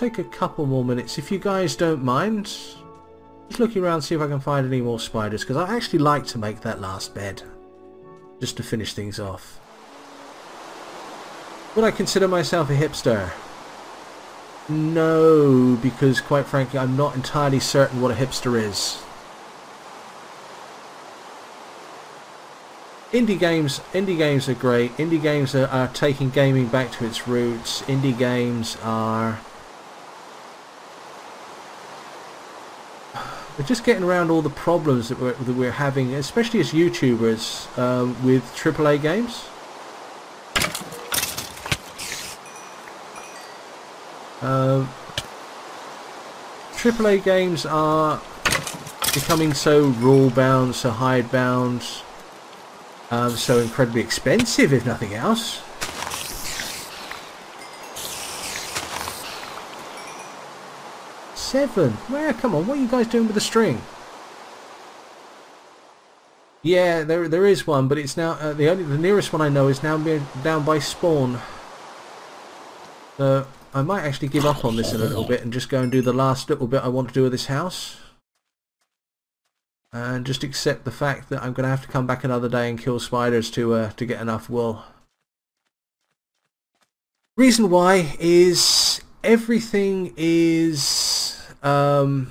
take a couple more minutes if you guys don't mind. Just looking around, see if I can find any more spiders, because I actually like to make that last bed just to finish things off. Would I consider myself a hipster? No, because quite frankly I'm not entirely certain what a hipster is. Indie games are great. Indie games are taking gaming back to its roots. Indie games are... we're just getting around all the problems that we're having, especially as YouTubers, with AAA games. AAA games are becoming so rule-bound, so hide-bound, so incredibly expensive, if nothing else. Seven? Well, come on, what are you guys doing with the string? Yeah, there is one, but it's now the nearest one I know is now down by spawn. So I might actually give up on this in a little bit and just go and do the last little bit I want to do with this house. And just accept the fact that I'm going to have to come back another day and kill spiders to get enough wool. Reason why is everything is in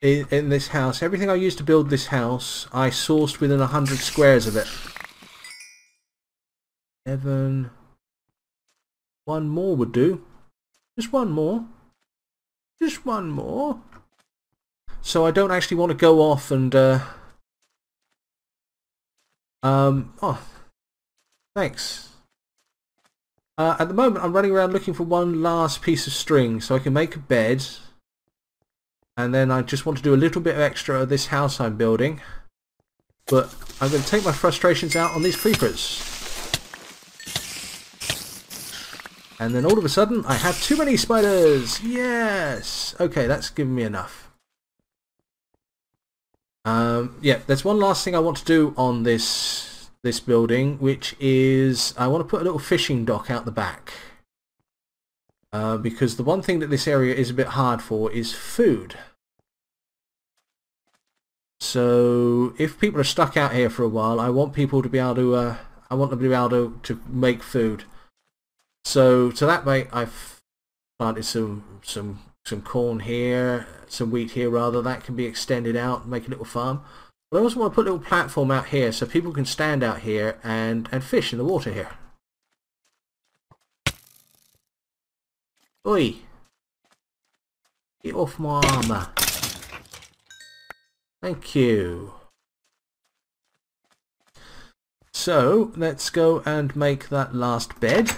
this house. Everything I used to build this house, I sourced within 100 squares of it. 7. One more would do. Just one more. Just one more. So I don't actually want to go off and oh, thanks. At the moment I'm running around looking for one last piece of string so I can make a bed, and then I just want to do a little bit of extra of this house I'm building, but I'm going to take my frustrations out on these creepers. And then all of a sudden I have too many spiders! Yes! Okay, that's given me enough. Yeah, there's one last thing I want to do on this building, which is I want to put a little fishing dock out the back, because the one thing that this area is a bit hard for is food. So if people are stuck out here for a while, I want people to be able to I want them to be able to make food. So to that way, I've planted some corn here, some wheat here rather. That can be extended out and make a little farm. But I also want to put a little platform out here so people can stand out here and fish in the water here. Oi! Get off my armour. Thank you. So let's go and make that last bed.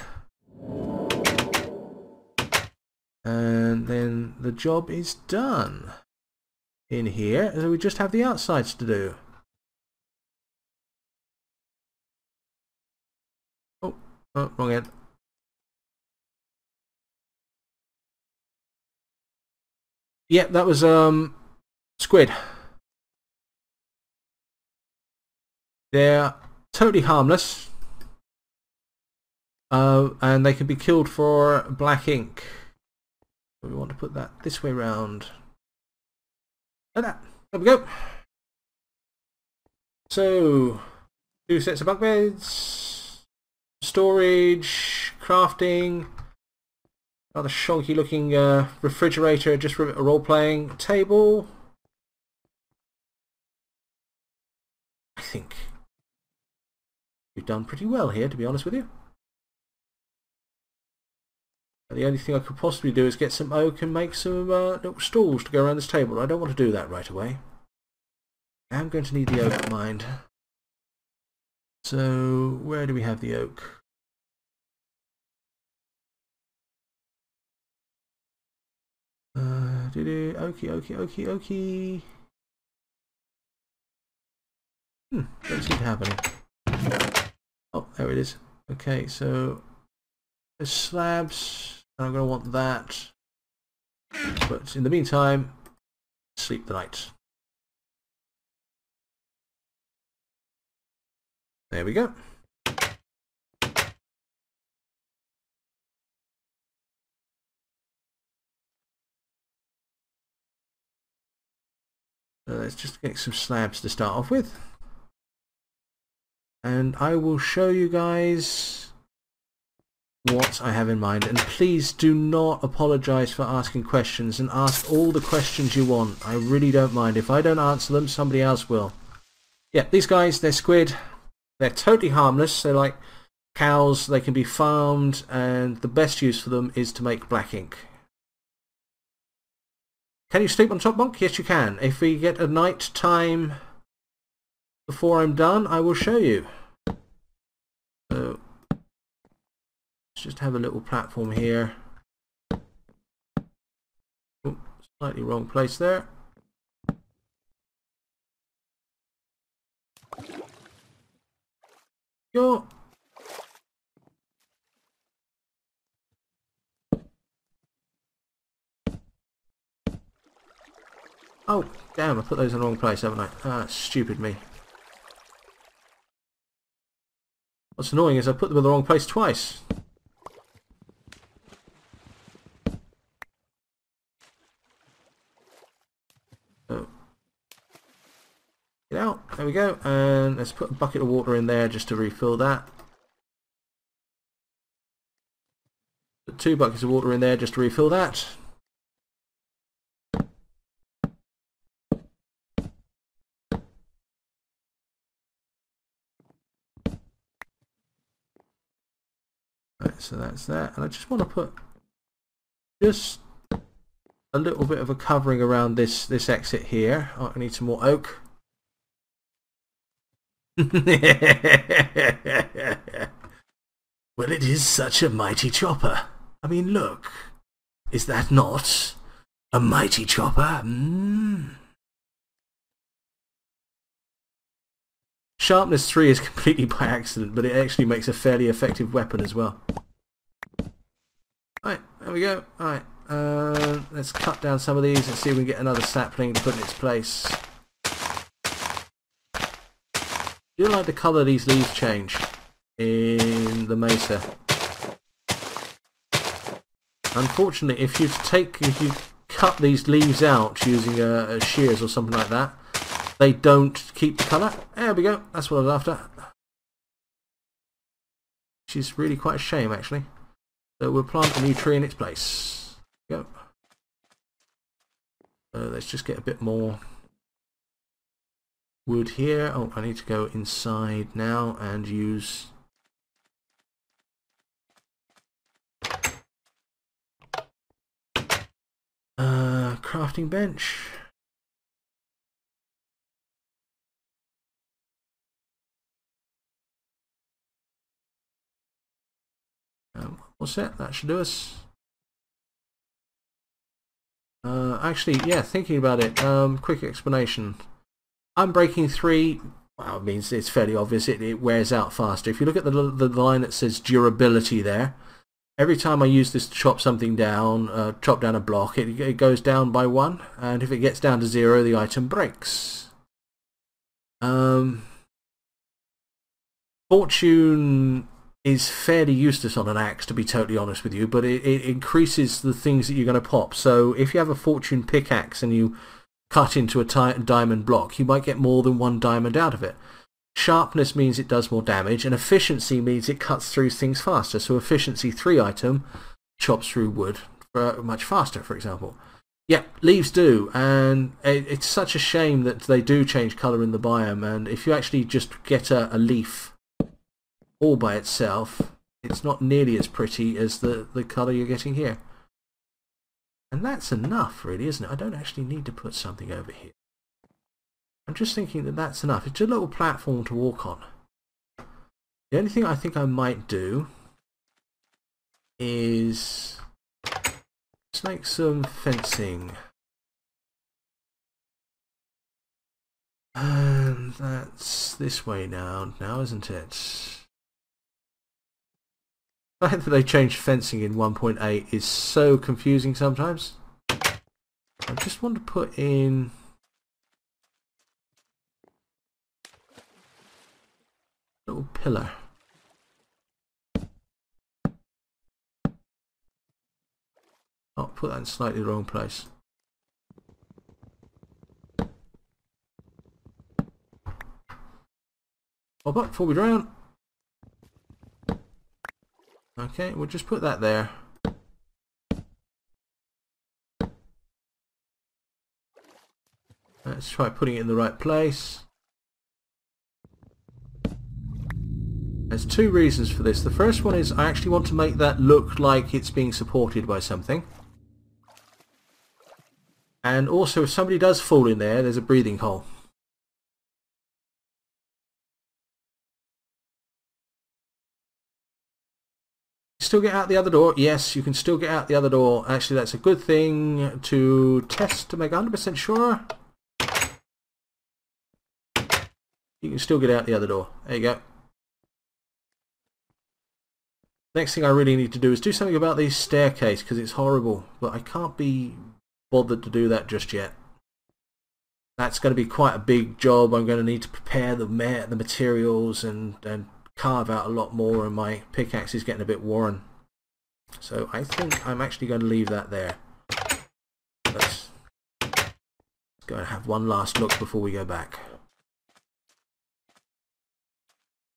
And then the job is done in here, so we just have the outsides to do. Oh, oh, wrong end. Yeah, that was squid. They're totally harmless, and they can be killed for black ink. We want to put that this way round. Like that. There we go. So, 2 sets of bunk beds, storage, crafting, rather shonky looking refrigerator just for a role playing table. I think we've done pretty well here, to be honest with you. The only thing I could possibly do is get some oak and make some little stools to go around this table. I don't want to do that right away. I'm going to need the oak in mind. So where do we have the oak? Okie. Don't seem to have any. Oh, there it is. Okay, so there's slabs. And I'm going to want that, but in the meantime, sleep the night. There we go. Let's just get some slabs to start off with, and I will show you guys what I have in mind. And please do not apologize for asking questions, and ask all the questions you want. I really don't mind. If I don't answer them, somebody else will. Yeah, these guys, they're squid. They're totally harmless. They're like cows. They can be farmed, and the best use for them is to make black ink. Can you sleep on top bunk? Yes, you can. If we get a night time before I'm done, I will show you. So let's just have a little platform here. Ooh, slightly wrong place there. Go. Oh, damn, I put those in the wrong place, haven't I? Ah, stupid me. What's annoying is I put them in the wrong place twice. So, get out, there we go, and let's put a bucket of water in there just to refill that. Put 2 buckets of water in there just to refill that. So that's that, and I just want to put just a little bit of a covering around this exit here. Oh, I need some more oak. Well, it is such a mighty chopper. I mean, look, is that not a mighty chopper? Mm. Sharpness 3 is completely by accident, but it actually makes a fairly effective weapon as well. Right, there we go. Alright, let's cut down some of these and see if we can get another sapling to put in its place. I do like the colour these leaves change in the mesa. Unfortunately, if you cut these leaves out using shears or something like that, they don't keep the colour. There we go, that's what I was after. Which is really quite a shame, actually. So we'll plant a new tree in its place. Go. Let's just get a bit more wood here. Oh, I need to go inside now and use... crafting bench. All set, that should do us. Actually, yeah, thinking about it, quick explanation. Unbreaking 3, well, it means it's fairly obvious, it wears out faster. If you look at the line that says durability there, every time I use this to chop something down, chop down a block, it goes down by 1, and if it gets down to 0, the item breaks. Fortune is fairly useless on an axe, to be totally honest with you, but it increases the things that you're going to pop. So if you have a fortune pickaxe and you cut into a diamond block, you might get more than 1 diamond out of it. Sharpness means it does more damage, and efficiency means it cuts through things faster. So efficiency 3 item chops through wood much faster, for example. Yeah, leaves do, and it's such a shame that they do change colour in the biome. And if you actually just get a leaf all by itself, it's not nearly as pretty as the colour you're getting here. And that's enough, really, isn't it? I don't actually need to put something over here. I'm just thinking that that's enough. It's a little platform to walk on. The only thing I think I might do is let's make some fencing. And that's this way now, isn't it? The fact that they changed fencing in 1.8 is so confusing sometimes. I just want to put in... a little pillar. Oh, put that in slightly the wrong place. Pop up before we drown. Okay, we'll just put that there. Let's try putting it in the right place. There's two reasons for this. The first one is I actually want to make that look like it's being supported by something. And also, if somebody does fall in there, there's a breathing hole. Still get out the other door? Yes, you can still get out the other door. Actually, that's a good thing to test to make 100% sure. You can still get out the other door. There you go. Next thing I really need to do is do something about the staircase, because it's horrible, but I can't be bothered to do that just yet. That's going to be quite a big job. I'm going to need to prepare the materials and carve out a lot more, and my pickaxe is getting a bit worn. So I think I'm actually going to leave that there. Let's go and have one last look before we go back.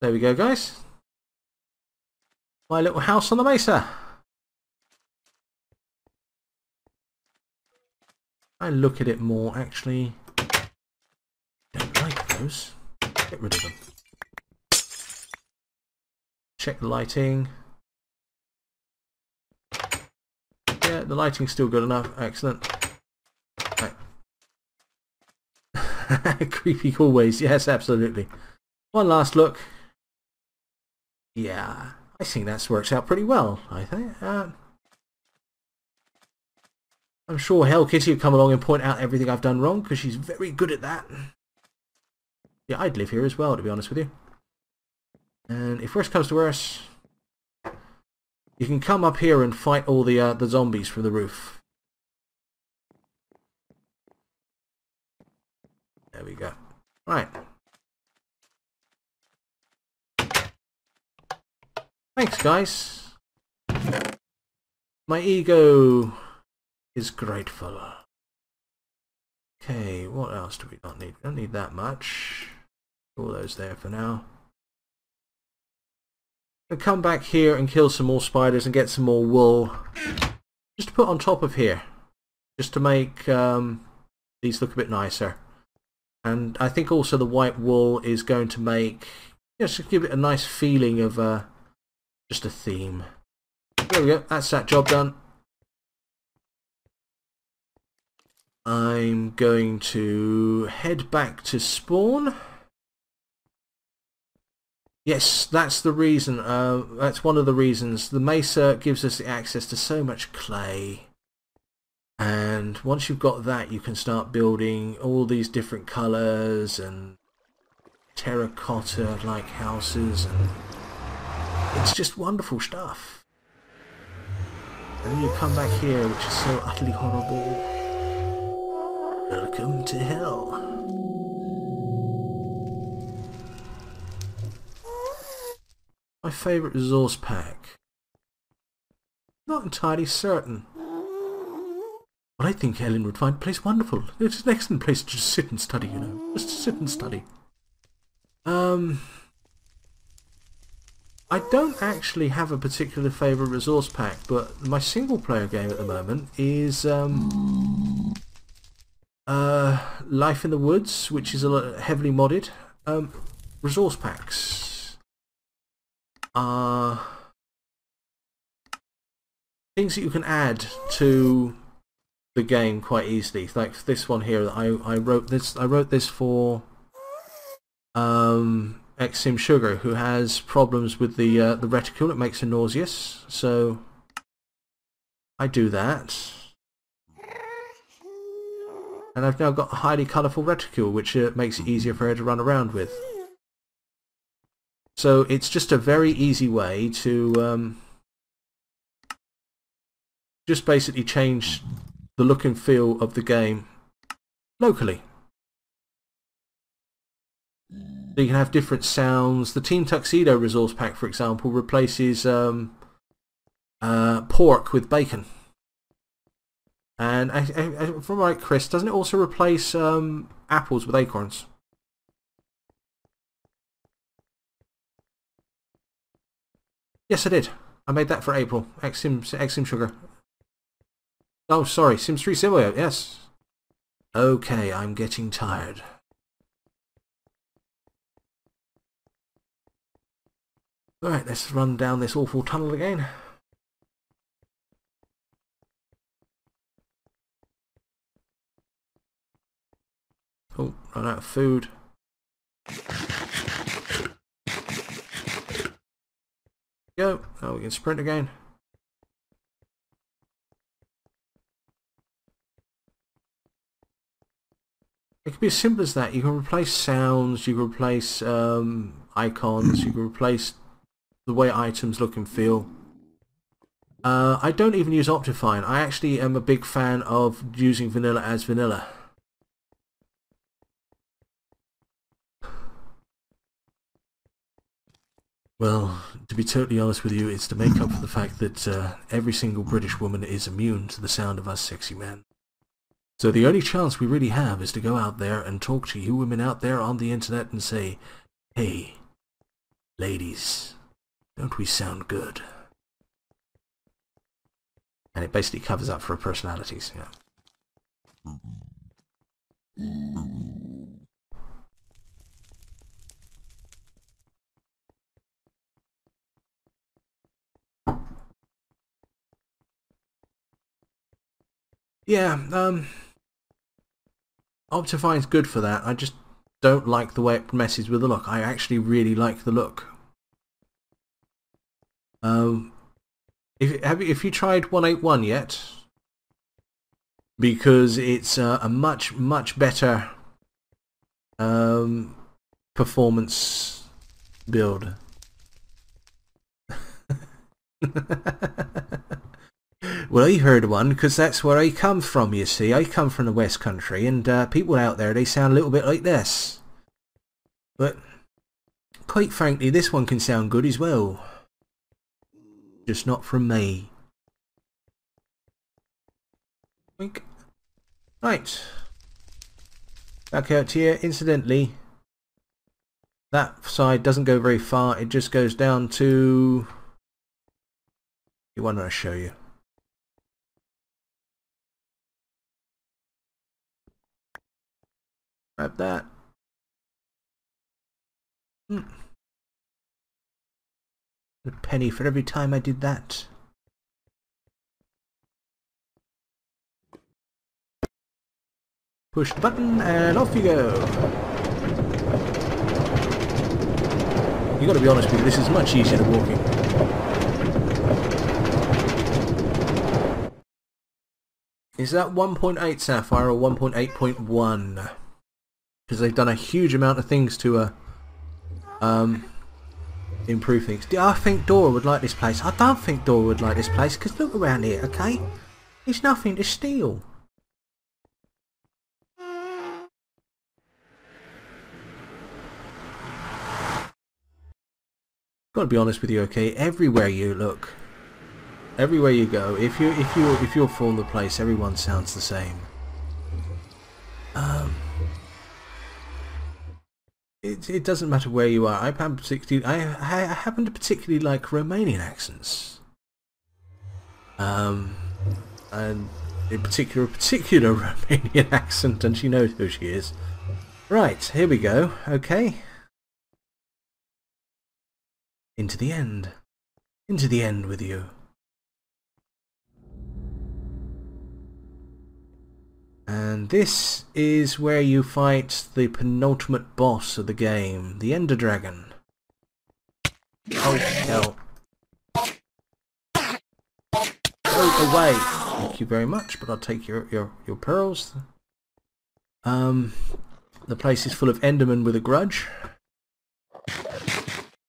There we go, guys. My little house on the mesa. I look at it more, actually. Don't like those. Get rid of them. Check the lighting. Yeah, the lighting's still good enough. Excellent. Right. Creepy hallways. Yes, absolutely. One last look. Yeah, I think that's worked out pretty well, I think. I'm sure Hell Kitty will come along and point out everything I've done wrong, because she's very good at that. Yeah, I'd live here as well, to be honest with you. And if worse comes to worse, you can come up here and fight all the zombies from the roof. There we go. Right. Thanks, guys. My ego is grateful. Okay, what else do we not need? We don't need that much. All those there for now. We'll come back here and kill some more spiders and get some more wool. Just to put on top of here. Just to make these look a bit nicer. And I think also the white wool is going to make... just to give it a nice feeling of... just a theme. There we go, that's that job done. I'm going to head back to spawn. Yes, that's the reason, that's one of the reasons. The mesa gives us the access to so much clay. And once you've got that, you can start building all these different colours and terracotta-like houses and... it's just wonderful stuff. And then you come back here, which is so utterly horrible. Welcome to hell. My favourite resource pack. Not entirely certain. But I think Helen would find the place wonderful. It's an excellent place to just sit and study, you know. Just sit and study. I don't actually have a particular favourite resource pack, but my single-player game at the moment is Life in the Woods, which is a heavily modded. Resource packs are things that you can add to the game quite easily. Like this one here, I wrote this for. Exim Sugar, who has problems with the reticule. It makes her nauseous, so I do that. And I've now got a highly colourful reticule, which makes it easier for her to run around with. So it's just a very easy way to just basically change the look and feel of the game locally. So you can have different sounds. The Team Tuxedo resource pack, for example, replaces pork with bacon. And from right, Chris, doesn't it also replace apples with acorns? Yes, I did. I made that for April. Exim Sugar. Oh, sorry. Sims 3 Simulio. Yes. Okay, I'm getting tired. Alright, let's run down this awful tunnel again. Oh, run out of food. Go. Oh, we can sprint again. It can be as simple as that. You can replace sounds, you can replace icons, you can replace the way items look and feel. I don't even use Optifine. I actually am a big fan of using vanilla as vanilla. Well, to be totally honest with you, it's to make up for the fact that every single British woman is immune to the sound of us sexy men. So the only chance we really have is to go out there and talk to you women out there on the internet and say, "Hey, ladies, don't we sound good?" And it basically covers up for our personalities. Yeah. Yeah, Optifine's good for that. I just don't like the way it messes with the look. I actually really like the look. Have you tried 181 yet? Because it's a much better performance build. Well, I heard one, because that's where I come from, you see. I come from the West Country, and people out there, they sound a little bit like this. But, quite frankly, this one can sound good as well. Just not from me. Boink. Right. Back out here. Incidentally, that side doesn't go very far. It just goes down to... the one I show you. Grab that. A penny for every time I did that. Push the button and off you go. You gotta be honest with you, this is much easier than walking. Is that 1.8 Sapphire or 1.8.1? Because they've done a huge amount of things to improve things. I think Dora would like this place. I don't think Dora would like this place, because look around here, okay? There's nothing to steal. Gotta be honest with you, okay? Everywhere you look, everywhere you go, if you're from the place, everyone sounds the same. It doesn't matter where you are. I happen to particularly like Romanian accents, and in particular, a particular Romanian accent, and she knows who she is. Right, here we go. Okay, into the end with you. And this is where you fight the penultimate boss of the game, the Ender Dragon. Oh, hell. Go away! Thank you very much, but I'll take your pearls. The place is full of Endermen with a grudge.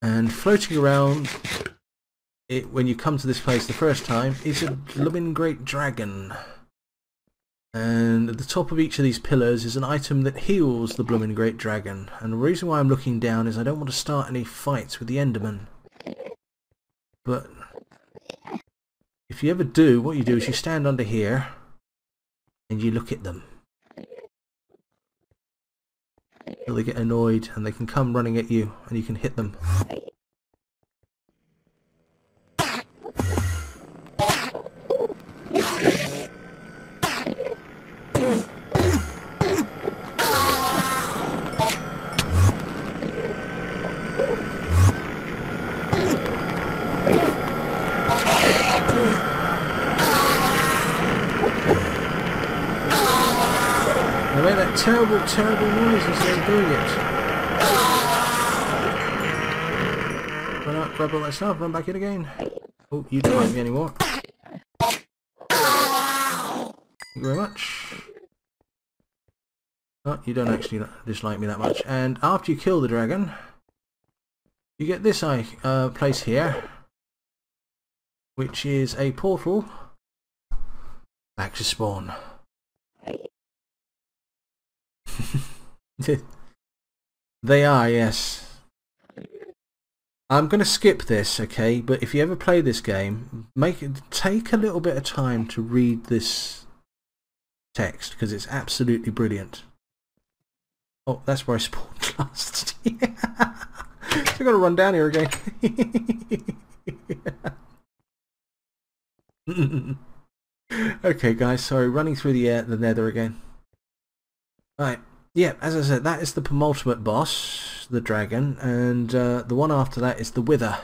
And floating around, when you come to this place the first time, is a blooming great dragon. And at the top of each of these pillars is an item that heals the blooming great dragon. And the reason why I'm looking down is I don't want to start any fights with the Enderman. But if you ever do, what you do is you stand under here and you look at them. Until they get annoyed and they can come running at you and you can hit them. terrible, terrible noises as they're doing it. Run out, grab all that stuff, run back in again. Oh, you don't like me anymore. Thank you very much. Oh, you don't actually dislike me that much. And after you kill the dragon, you get this place here, which is a portal back to spawn. They are, yes. I'm going to skip this, okay? But if you ever play this game, take a little bit of time to read this text, because it's absolutely brilliant. Oh, that's where I spawned last. Yeah. So I've got to run down here again. Okay, guys, sorry, running through the nether again. Right, yeah, as I said, that is the penultimate boss, the dragon, and the one after that is the Wither,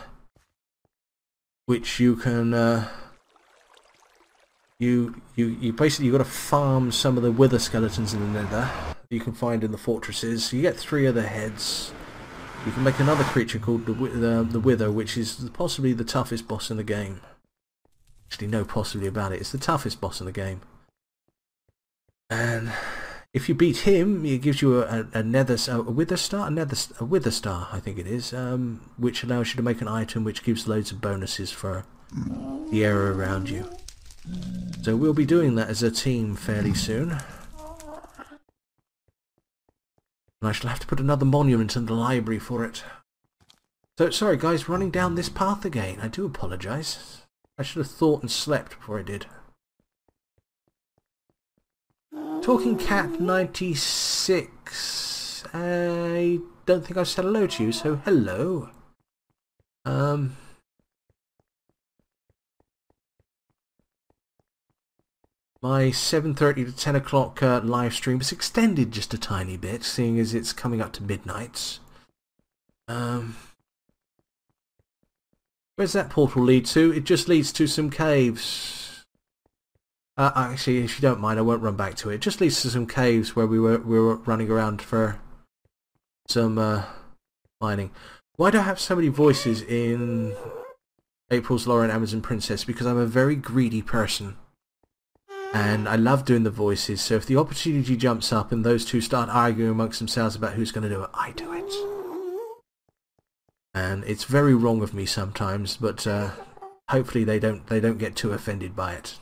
which you can you basically, you've got to farm some of the Wither skeletons in the nether you can find in the fortresses. You get 3 other heads. You can make another creature called the Wither, which is possibly the toughest boss in the game. Actually, no possibly about it, it's the toughest boss in the game. And if you beat him, it gives you a Wither Star, I think it is, which allows you to make an item which gives loads of bonuses for the area around you. So we'll be doing that as a team fairly soon. And I shall have to put another monument in the library for it. So, sorry guys, running down this path again. I do apologise. I should have thought and slept before I did. Talking Cat 96. I don't think I've said hello to you, so hello. My 7:30 to 10 o'clock live stream is extended just a tiny bit, seeing as it's coming up to midnight. Where's that portal lead to? It just leads to some caves. Actually, if you don't mind, I won't run back to it. It just leads to some caves where we were running around for some mining. Why do I have so many voices in April's Laura and Amazon Princess? Because I'm a very greedy person. And I love doing the voices, so if the opportunity jumps up and those two start arguing amongst themselves about who's going to do it, I do it. And it's very wrong of me sometimes, but hopefully they don't get too offended by it.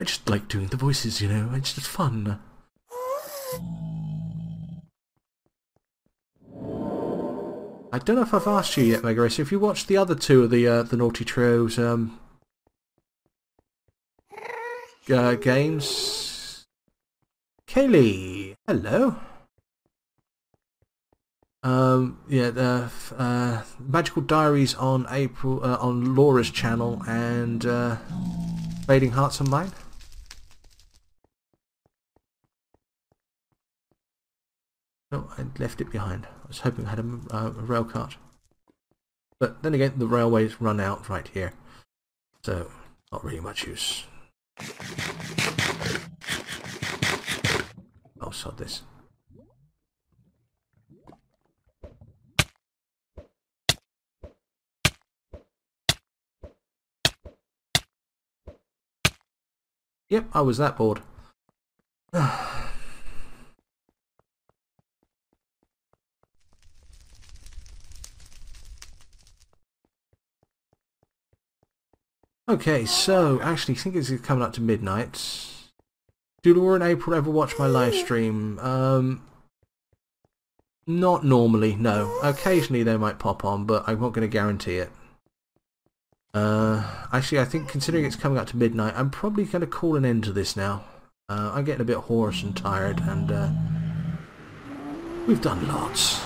I just like doing the voices, you know, it's just fun. I don't know if I've asked you yet, Megarissa, if you watched the other two of the Naughty Trio's games. Kaylee, hello. Yeah, the Magical Diaries on April on Laura's channel, and Fading Hearts on mine. No, I left it behind. I was hoping I had a rail cart, but then again, the railways run out right here, so not really much use. Oh, sod this. Yep, I was that bored. Okay, so actually, I think it's coming up to midnight. Do Laura and April ever watch my live stream? Not normally, no. Occasionally they might pop on, but I'm not going to guarantee it. Actually, I think considering it's coming up to midnight, I'm probably going to call an end to this now. I'm getting a bit hoarse and tired, and we've done lots.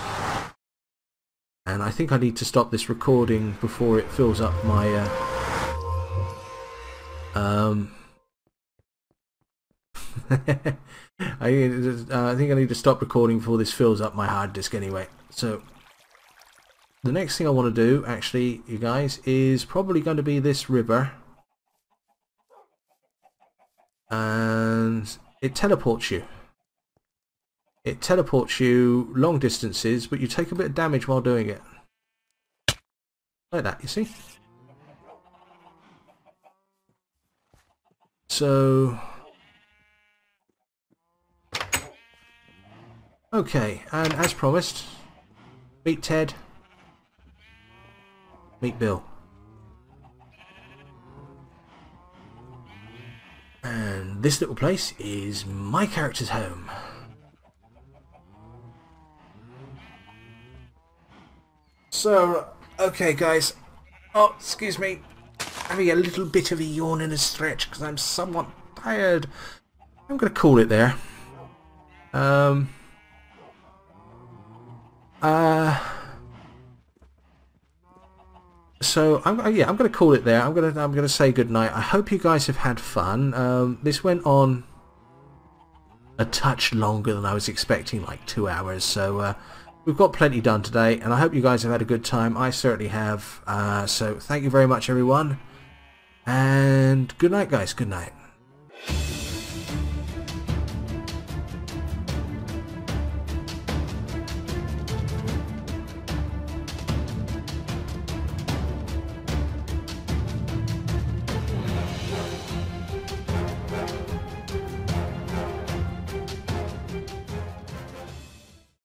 And I think I need to stop this recording before it fills up my I think I need to stop recording before this fills up my hard disk anyway. So the next thing I want to do, actually, you guys, is probably going to be this river, and it teleports you. It teleports you long distances, but you take a bit of damage while doing it. Like that, you see? So... okay, and as promised, meet Ted, meet Bill. And this little place is my character's home. So, okay guys, oh, excuse me, having a little bit of a yawn and a stretch because I'm somewhat tired. I'm going to call it there. So I'm going to call it there. I'm going to say goodnight. I hope you guys have had fun. This went on a touch longer than I was expecting, like 2 hours. So we've got plenty done today, and I hope you guys have had a good time. I certainly have. So thank you very much, everyone, and good night, guys. Good night.